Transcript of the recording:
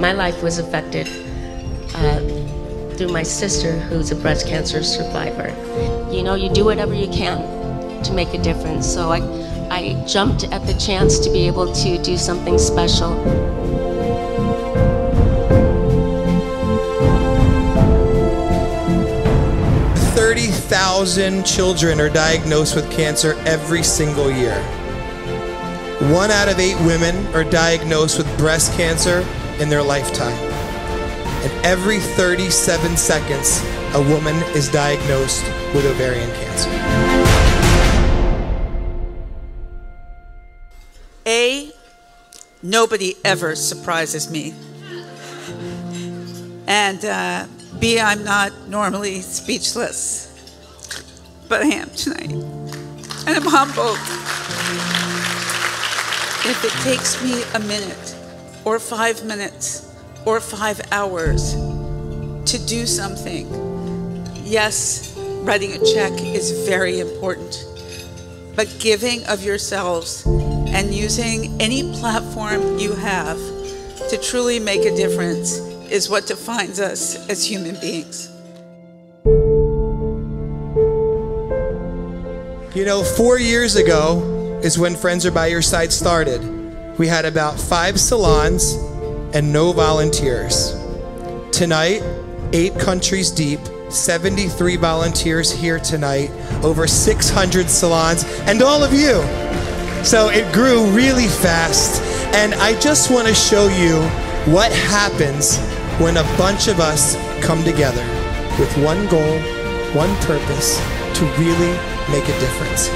My life was affected through my sister, who's a breast cancer survivor. You know, you do whatever you can to make a difference. So I jumped at the chance to be able to do something special. Thousand children are diagnosed with cancer every single year. 1 out of 8 women are diagnosed with breast cancer in their lifetime. And every 37 seconds, a woman is diagnosed with ovarian cancer. A, nobody ever surprises me. And B, I'm not normally speechless. But I am tonight, and I'm humbled. If it takes me a minute, or 5 minutes, or 5 hours to do something, yes, writing a check is very important, but giving of yourselves and using any platform you have to truly make a difference is what defines us as human beings. You know, 4 years ago is when Friends Are By Your Side started. We had about 5 salons and no volunteers. Tonight, 8 countries deep, 73 volunteers here tonight, over 600 salons, and all of you. So it grew really fast. And I just want to show you what happens when a bunch of us come together with one goal, one purpose, to really make a difference.